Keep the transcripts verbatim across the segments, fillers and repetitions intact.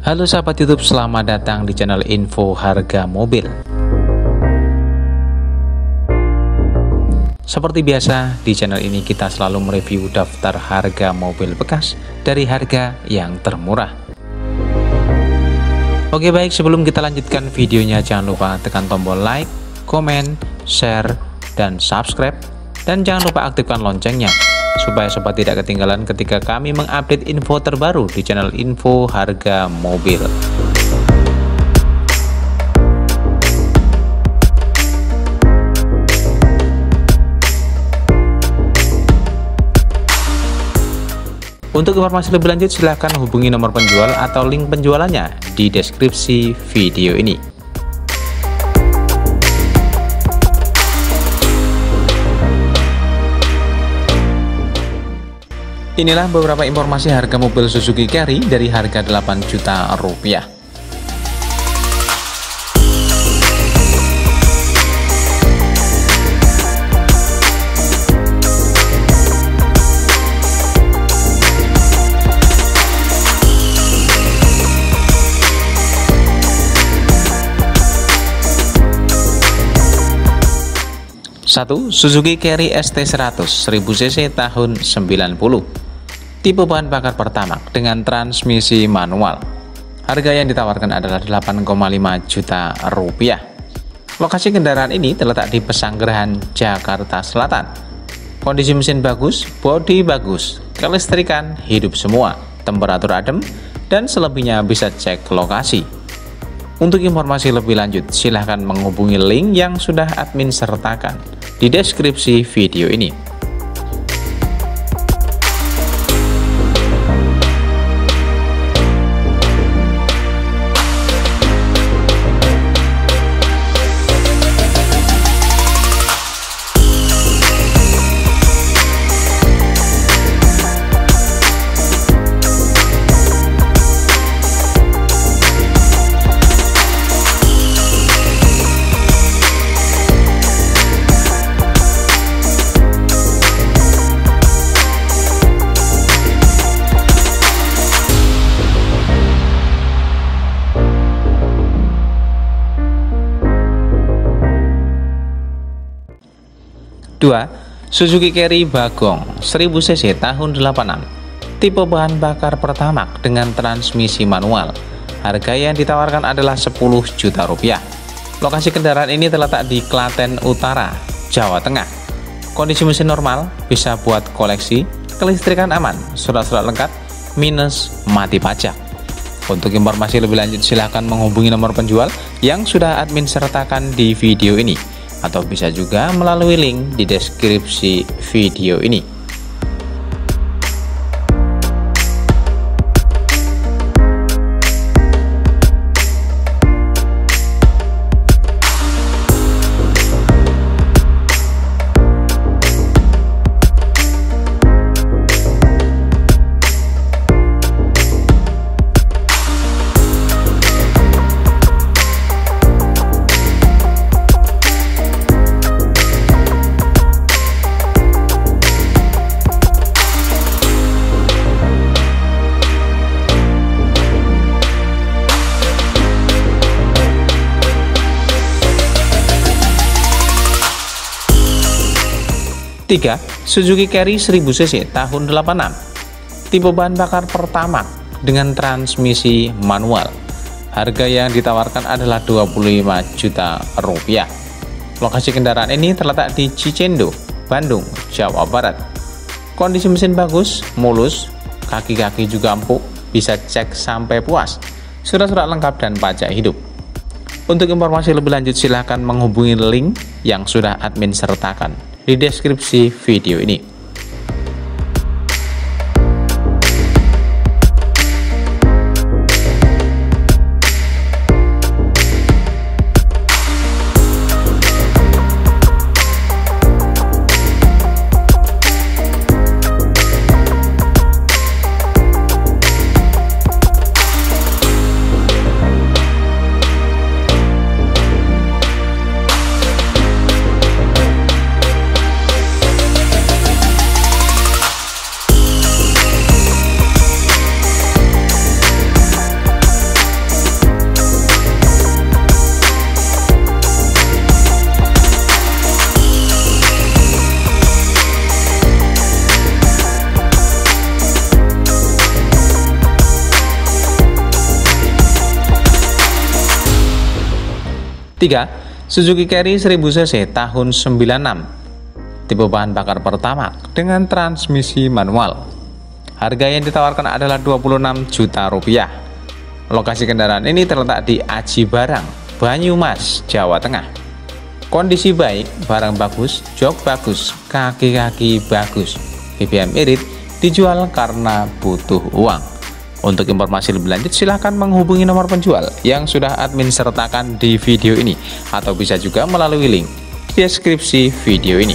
Halo sahabat YouTube, selamat datang di channel Info Harga Mobil. Seperti biasa, di channel ini kita selalu mereview daftar harga mobil bekas dari harga yang termurah. Oke baik, sebelum kita lanjutkan videonya, jangan lupa tekan tombol like, komen, share, dan subscribe. Dan jangan lupa aktifkan loncengnya, supaya sobat tidak ketinggalan ketika kami mengupdate info terbaru di channel Info Harga Mobil. Untuk informasi lebih lanjut silahkan hubungi nomor penjual atau link penjualannya di deskripsi video ini. Inilah beberapa informasi harga mobil Suzuki Carry dari harga delapan juta rupiah. satu. Suzuki Carry S T seratus seribu cc tahun sembilan puluh. Tipe bahan bakar pertamax dengan transmisi manual. Harga yang ditawarkan adalah delapan koma lima juta rupiah. Lokasi kendaraan ini terletak di Pesanggerahan, Jakarta Selatan. Kondisi mesin bagus, bodi bagus, kelistrikan hidup semua, temperatur adem, dan selebihnya bisa cek lokasi. Untuk informasi lebih lanjut silahkan menghubungi link yang sudah admin sertakan di deskripsi video ini. dua. Suzuki Carry Bagong seribu cc tahun delapan puluh enam. Tipe bahan bakar pertamax dengan transmisi manual. Harga yang ditawarkan adalah sepuluh juta rupiah. Lokasi kendaraan ini terletak di Klaten Utara, Jawa Tengah. Kondisi mesin normal, bisa buat koleksi, kelistrikan aman, surat-surat lengkap, minus mati pajak. Untuk informasi lebih lanjut silahkan menghubungi nomor penjual yang sudah admin sertakan di video ini, atau bisa juga melalui link di deskripsi video ini. tiga. Suzuki Carry seribu cc tahun delapan puluh enam. Tipe bahan bakar pertamax dengan transmisi manual. Harga yang ditawarkan adalah dua puluh lima juta rupiah. Lokasi kendaraan ini terletak di Cicendo, Bandung, Jawa Barat. Kondisi mesin bagus, mulus, kaki-kaki juga empuk, bisa cek sampai puas, surat-surat lengkap dan pajak hidup. Untuk informasi lebih lanjut silahkan menghubungi link yang sudah admin sertakan di deskripsi video ini. tiga. Suzuki Carry seribu cc tahun sembilan puluh enam, tipe bahan bakar pertama dengan transmisi manual. Harga yang ditawarkan adalah dua puluh enam juta rupiah. Lokasi kendaraan ini terletak di Aji Barang, Banyumas, Jawa Tengah. Kondisi baik, barang bagus, jok bagus, kaki-kaki bagus, B B M irit, dijual karena butuh uang. Untuk informasi lebih lanjut silahkan menghubungi nomor penjual yang sudah admin sertakan di video ini, atau bisa juga melalui link deskripsi video ini.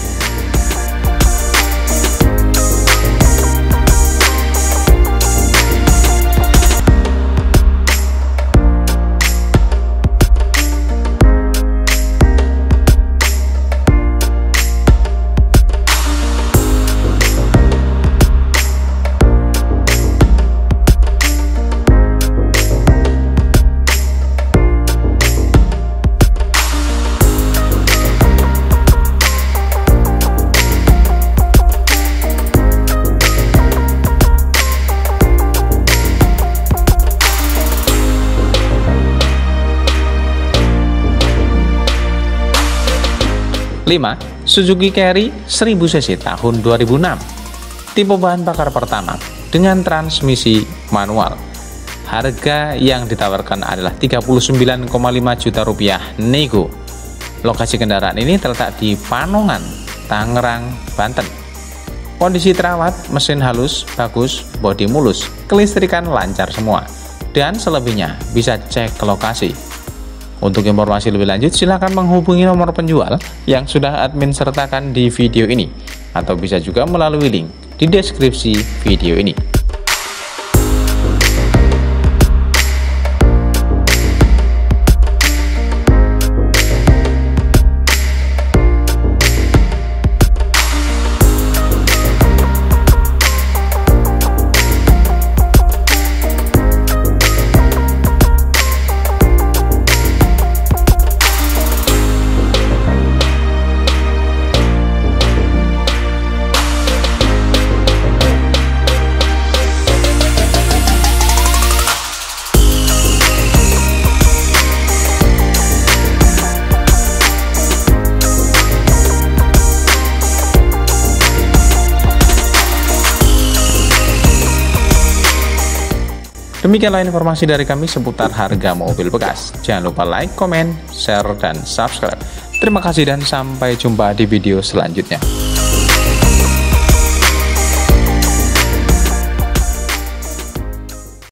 lima. Suzuki Carry seribu cc tahun dua ribu enam, tipe bahan bakar pertama dengan transmisi manual. Harga yang ditawarkan adalah tiga puluh sembilan koma lima juta rupiah nego. Lokasi kendaraan ini terletak di Panongan, Tangerang, Banten. Kondisi terawat, mesin halus, bagus, bodi mulus, kelistrikan lancar semua, dan selebihnya bisa cek ke lokasi. Untuk informasi lebih lanjut silahkan menghubungi nomor penjual yang sudah admin sertakan di video ini, atau bisa juga melalui link di deskripsi video ini. Demikianlah informasi dari kami seputar harga mobil bekas. Jangan lupa like, komen, share, dan subscribe. Terima kasih dan sampai jumpa di video selanjutnya.